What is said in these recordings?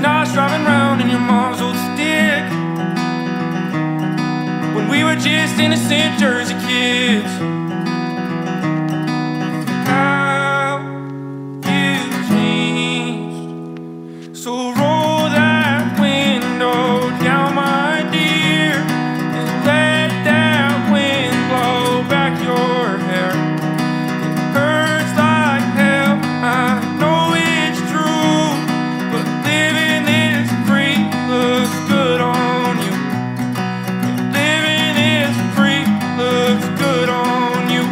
nights driving round in your mom's old stick, when we were just innocent Jersey kids. How you changed. So roll that window down, my dear, and let that wind blow back your hair. It hurts like hell, I know it's true, but living this free looks good on you. Yeah, living this free looks good on you.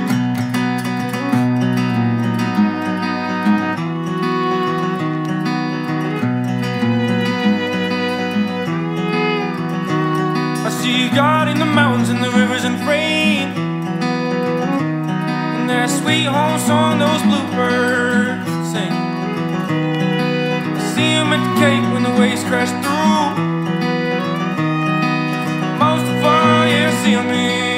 I see God in the mountains and the rivers and rain, and that sweet home song those bluebirds sing. I see him at the Cape when the waves crash through. Most of all, yeah, I see him here.